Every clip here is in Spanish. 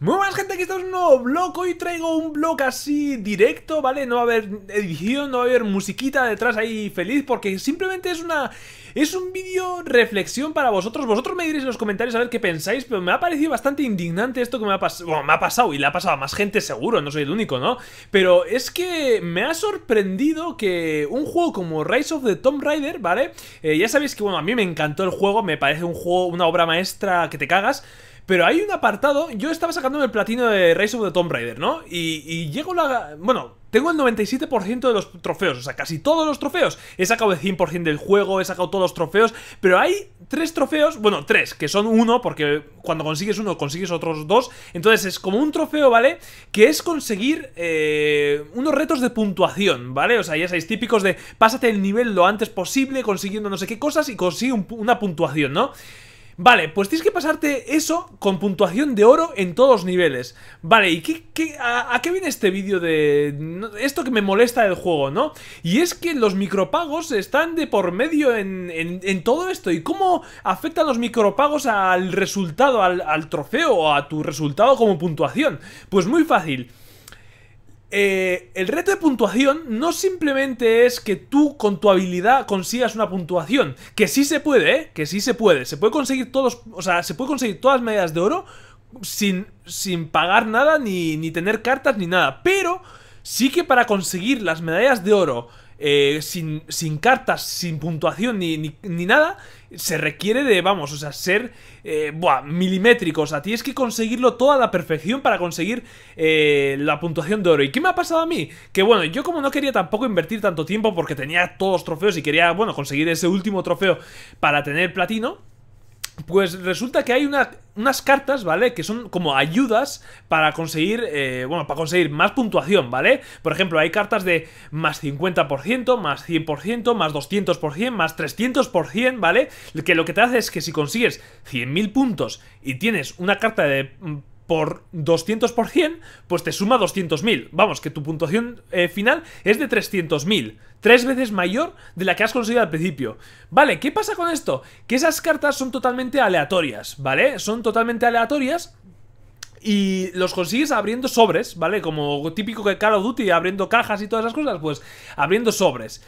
Muy buenas, gente, aquí estamos en un nuevo vlog. Hoy traigo un vlog así directo, ¿vale? No va a haber edición, no va a haber musiquita detrás ahí feliz, porque simplemente es un vídeo reflexión para vosotros. Vosotros me diréis en los comentarios a ver qué pensáis, pero me ha parecido bastante indignante esto que me ha pasado. Bueno, me ha pasado y le ha pasado a más gente seguro, no soy el único, ¿no? Pero es que me ha sorprendido que un juego como Rise of the Tomb Raider, ¿vale? Ya sabéis que, bueno, a mí me encantó el juego, me parece un juego, una obra maestra que te cagas. Pero hay un apartado, yo estaba sacándome el platino de Rise of the Tomb Raider, ¿no? Y llego la... bueno, tengo el 97% de los trofeos, o sea, casi todos los trofeos. He sacado el 100% del juego, he sacado todos los trofeos, pero hay tres trofeos, bueno, tres, que son uno, porque cuando consigues uno, consigues otros dos. Entonces es como un trofeo, ¿vale? Que es conseguir unos retos de puntuación, ¿vale? O sea, ya sabéis, típicos de pásate el nivel lo antes posible, consiguiendo no sé qué cosas y consigue una puntuación, ¿no? Vale, pues tienes que pasarte eso con puntuación de oro en todos los niveles. Vale, ¿y a qué viene este vídeo de esto que me molesta del juego, no? Y es que los micropagos están de por medio en todo esto. ¿Y cómo afectan los micropagos al resultado, al trofeo o a tu resultado como puntuación? Pues muy fácil. El reto de puntuación no simplemente es que tú con tu habilidad consigas una puntuación, que sí se puede, que sí se puede conseguir todos, o sea, se puede conseguir todas las medallas de oro sin pagar nada, ni tener cartas ni nada, pero sí que para conseguir las medallas de oro sin cartas, sin puntuación ni nada, se requiere de, vamos, o sea, ser milimétrico, o sea, tienes que conseguirlo toda a la perfección para conseguir la puntuación de oro. ¿Y qué me ha pasado a mí? Que bueno, yo como no quería tampoco invertir tanto tiempo porque tenía todos los trofeos y quería, bueno, conseguir ese último trofeo para tener platino, pues resulta que hay unas cartas, ¿vale? Que son como ayudas para conseguir, para conseguir más puntuación, ¿vale? Por ejemplo, hay cartas de más 50%, más 100%, más 200%, más 300%, ¿vale? Que lo que te hace es que si consigues 100.000 puntos y tienes una carta de... por 200%, pues te suma 200.000. Vamos, que tu puntuación final es de 300.000, tres veces mayor de la que has conseguido al principio. Vale, ¿qué pasa con esto? Que esas cartas son totalmente aleatorias, ¿vale? Son totalmente aleatorias y los consigues abriendo sobres, ¿vale? Como típico que Call of Duty, abriendo cajas y todas esas cosas, pues abriendo sobres.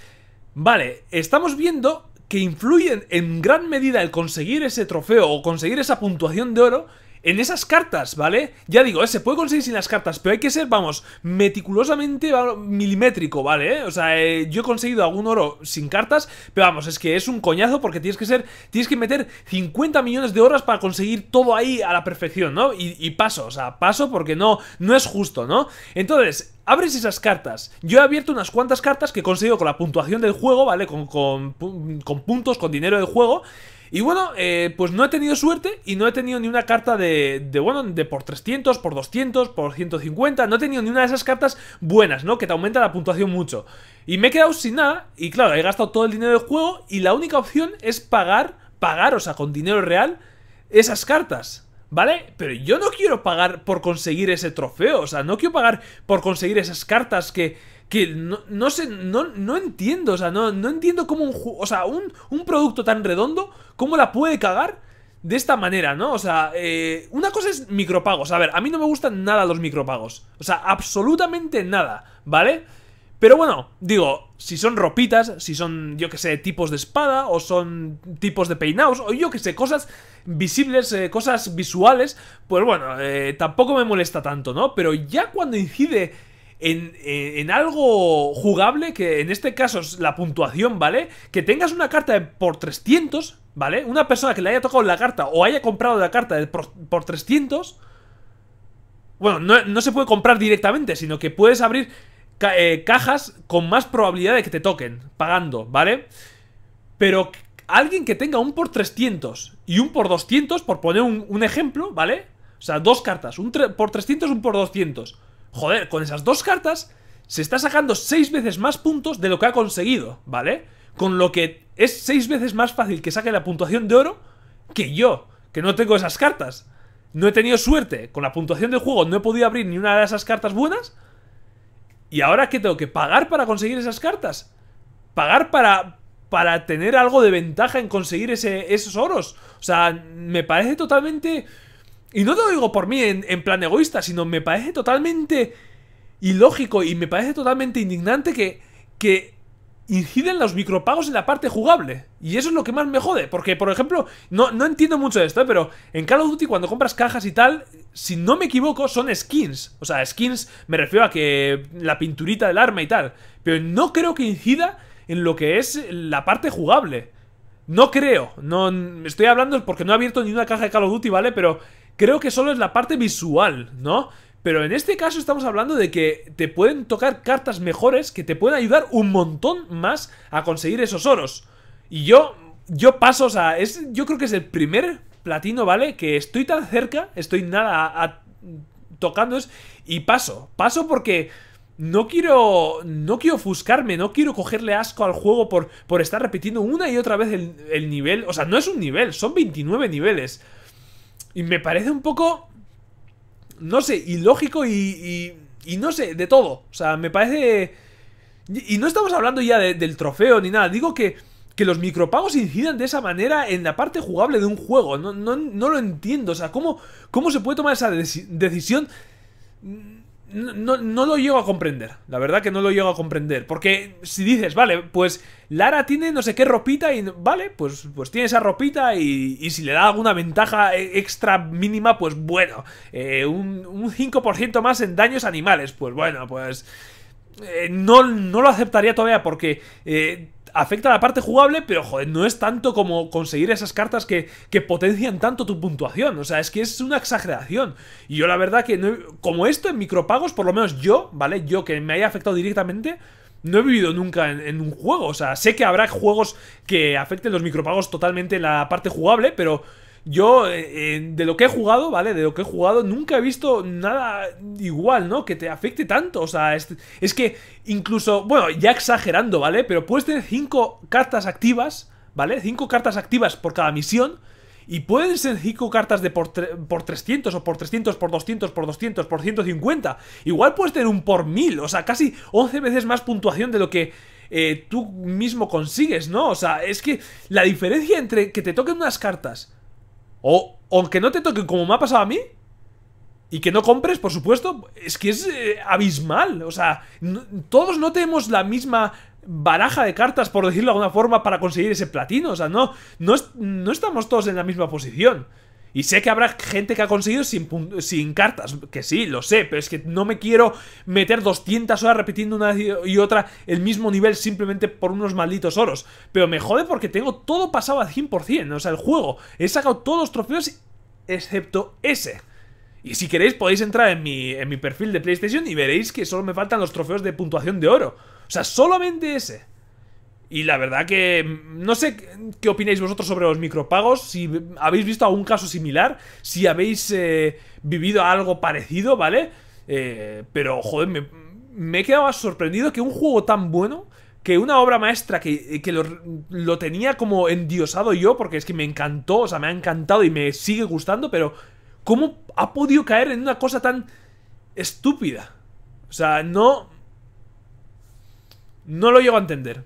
Vale, estamos viendo que influyen en gran medida el conseguir ese trofeo o conseguir esa puntuación de oro en esas cartas, ¿vale? Ya digo, se puede conseguir sin las cartas, pero hay que ser, vamos, meticulosamente milimétrico, ¿vale? O sea, yo he conseguido algún oro sin cartas, pero vamos, es que es un coñazo porque tienes que meter 50 millones de horas para conseguir todo ahí a la perfección, ¿no? Y paso, o sea, paso porque no es justo, ¿no? Entonces... abres esas cartas. Yo he abierto unas cuantas cartas que he conseguido con la puntuación del juego, ¿vale? Con puntos, con dinero del juego. Y bueno, pues no he tenido suerte y no he tenido ni una carta de por 300, por 200, por 150. No he tenido ni una de esas cartas buenas, ¿no? Que te aumenta la puntuación mucho. Y me he quedado sin nada. Y claro, he gastado todo el dinero del juego y la única opción es pagar, o sea, con dinero real, esas cartas. ¿Vale? Pero yo no quiero pagar por conseguir ese trofeo, o sea, no quiero pagar por conseguir esas cartas que no sé, no entiendo, o sea, no entiendo cómo un producto tan redondo, cómo la puede cagar de esta manera, ¿no? O sea, una cosa es micropagos, a ver, a mí no me gustan nada los micropagos, o sea, absolutamente nada, ¿vale? Pero bueno, digo, si son ropitas, si son, yo que sé, tipos de espada, o son tipos de peinados, o yo que sé, cosas visibles, cosas visuales, pues bueno, tampoco me molesta tanto, ¿no? Pero ya cuando incide en algo jugable, que en este caso es la puntuación, ¿vale? Que tengas una carta por 300, ¿vale? Una persona que le haya tocado la carta o haya comprado la carta por 300, bueno, no se puede comprar directamente, sino que puedes abrir... cajas con más probabilidad de que te toquen pagando, ¿vale? Pero alguien que tenga un por 300 y un por 200, por poner un ejemplo, ¿vale? O sea, dos cartas, un por 300, un por 200. Joder, con esas dos cartas se está sacando 6 veces más puntos de lo que ha conseguido, ¿vale? Con lo que es 6 veces más fácil que saque la puntuación de oro que yo, que no tengo esas cartas. No he tenido suerte con la puntuación del juego, no he podido abrir ni una de esas cartas buenas. ¿Y ahora qué tengo que pagar para conseguir esas cartas? ¿Pagar para tener algo de ventaja en conseguir esos oros? O sea, me parece totalmente Y no lo digo por mí en plan egoísta, sino me parece totalmente ilógico y me parece totalmente indignante que inciden los micropagos en la parte jugable. Y eso es lo que más me jode, porque, por ejemplo, no entiendo mucho de esto, pero en Call of Duty cuando compras cajas y tal, si no me equivoco, son skins. O sea, skins me refiero a que la pinturita del arma y tal, pero no creo que incida en lo que es la parte jugable. No creo, no estoy hablando porque no he abierto ni una caja de Call of Duty, ¿vale? Pero creo que solo es la parte visual, ¿no? Pero en este caso estamos hablando de que te pueden tocar cartas mejores que te pueden ayudar un montón más a conseguir esos oros. Y yo paso, o sea, yo creo que es el primer platino, ¿vale? Que estoy tan cerca, estoy nada tocando, y paso porque no quiero ofuscarme, no quiero cogerle asco al juego por estar repitiendo una y otra vez el nivel. O sea, no es un nivel, son 29 niveles. Y me parece un poco, no sé, ilógico y no sé, de todo. O sea, me parece... Y no estamos hablando ya del trofeo ni nada. Digo que los micropagos incidan de esa manera en la parte jugable de un juego. No lo entiendo. O sea, ¿cómo se puede tomar esa decisión? No lo llego a comprender, la verdad que no lo llego a comprender. Porque si dices, vale, pues Lara tiene no sé qué ropita y vale, pues tiene esa ropita y si le da alguna ventaja extra mínima, pues bueno, un 5% más en daños animales, pues bueno, pues no lo aceptaría todavía porque afecta a la parte jugable, pero joder, no es tanto como conseguir esas cartas que potencian tanto tu puntuación. O sea, es que es una exageración. Y yo la verdad que no he, como esto en micropagos, por lo menos yo, ¿vale? Yo que me haya afectado directamente, no he vivido nunca en un juego. O sea, sé que habrá juegos que afecten los micropagos totalmente en la parte jugable, pero yo, de lo que he jugado, ¿vale? De lo que he jugado, nunca he visto nada igual, ¿no? Que te afecte tanto. O sea, es que incluso, bueno, ya exagerando, ¿vale? Pero puedes tener 5 cartas activas, ¿vale? 5 cartas activas por cada misión. Y pueden ser 5 cartas de por 300 o por 300, por 200, por 200, por 150. Igual puedes tener un por 1000. O sea, casi 11 veces más puntuación de lo que tú mismo consigues, ¿no? O sea, es que la diferencia entre que te toquen unas cartas... O aunque no te toque, como me ha pasado a mí, y que no compres, por supuesto, es que es abismal. O sea, todos no tenemos la misma baraja de cartas, por decirlo de alguna forma, para conseguir ese platino. O sea, no estamos todos en la misma posición. Y sé que habrá gente que ha conseguido sin cartas, que sí, lo sé, pero es que no me quiero meter 200 horas repitiendo una y otra el mismo nivel simplemente por unos malditos oros. Pero me jode porque tengo todo pasado al 100%, o sea, el juego. He sacado todos los trofeos excepto ese. Y si queréis podéis entrar en mi perfil de PlayStation y veréis que solo me faltan los trofeos de puntuación de oro. O sea, solamente ese. Y la verdad que no sé qué opináis vosotros sobre los micropagos, si habéis visto algún caso similar, si habéis vivido algo parecido, ¿vale? Pero, joder, me he quedado sorprendido que un juego tan bueno, que una obra maestra que lo tenía como endiosado yo, porque es que me encantó, o sea, me ha encantado y me sigue gustando, pero ¿cómo ha podido caer en una cosa tan estúpida? O sea, no lo llego a entender.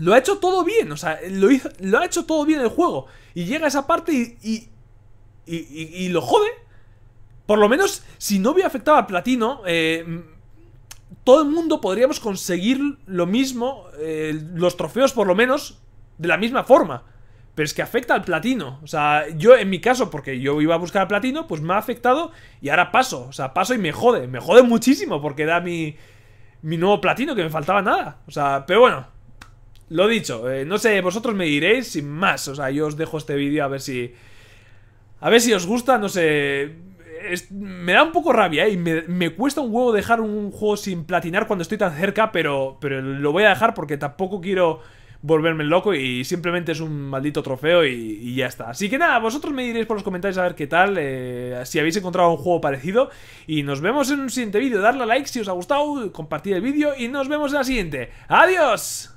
Lo ha hecho todo bien, o sea, lo ha hecho todo bien el juego. Y llega a esa parte y lo jode. Por lo menos, si no hubiera afectado al platino, todo el mundo podríamos conseguir lo mismo, los trofeos por lo menos, de la misma forma. Pero es que afecta al platino. O sea, yo en mi caso, porque yo iba a buscar al platino, pues me ha afectado y ahora paso. O sea, paso y me jode muchísimo porque da mi nuevo platino, que me faltaba nada. O sea, pero bueno. Lo dicho, no sé, vosotros me diréis sin más. O sea, yo os dejo este vídeo a ver si... A ver si os gusta, no sé... me da un poco rabia, y me cuesta un huevo dejar un juego sin platinar cuando estoy tan cerca, pero lo voy a dejar porque tampoco quiero volverme loco y simplemente es un maldito trofeo y ya está. Así que nada, vosotros me diréis por los comentarios a ver qué tal, si habéis encontrado un juego parecido, y nos vemos en un siguiente vídeo. Darle a like si os ha gustado, compartir el vídeo y nos vemos en la siguiente. ¡Adiós!